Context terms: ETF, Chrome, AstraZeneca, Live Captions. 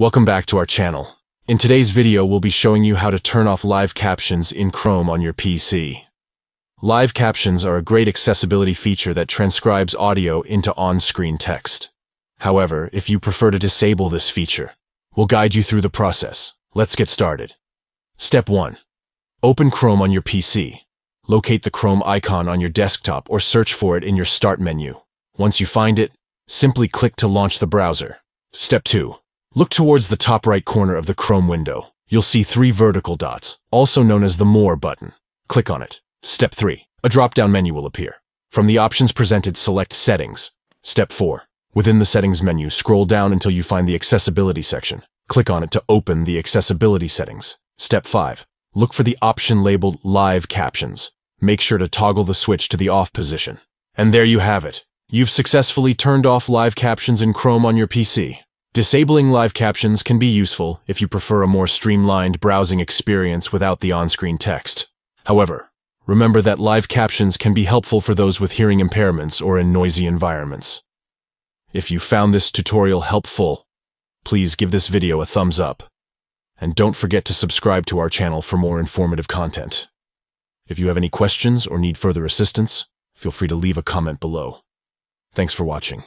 Welcome back to our channel. In today's video, we'll be showing you how to turn off live captions in Chrome on your PC. Live captions are a great accessibility feature that transcribes audio into on-screen text. However, if you prefer to disable this feature, we'll guide you through the process. Let's get started. Step 1. Open Chrome on your PC. Locate the Chrome icon on your desktop or search for it in your Start menu. Once you find it, simply click to launch the browser. Step 2. Look towards the top right corner of the Chrome window. You'll see 3 vertical dots, also known as the More button. Click on it. Step 3. A drop-down menu will appear. From the options presented, select Settings. Step 4. Within the Settings menu, scroll down until you find the Accessibility section. Click on it to open the Accessibility settings. Step 5. Look for the option labeled Live Captions. Make sure to toggle the switch to the off position. And there you have it. You've successfully turned off live captions in Chrome on your PC. Disabling live captions can be useful if you prefer a more streamlined browsing experience without the on-screen text. However, remember that live captions can be helpful for those with hearing impairments or in noisy environments. If you found this tutorial helpful, please give this video a thumbs up. And don't forget to subscribe to our channel for more informative content. If you have any questions or need further assistance, feel free to leave a comment below. Thanks for watching.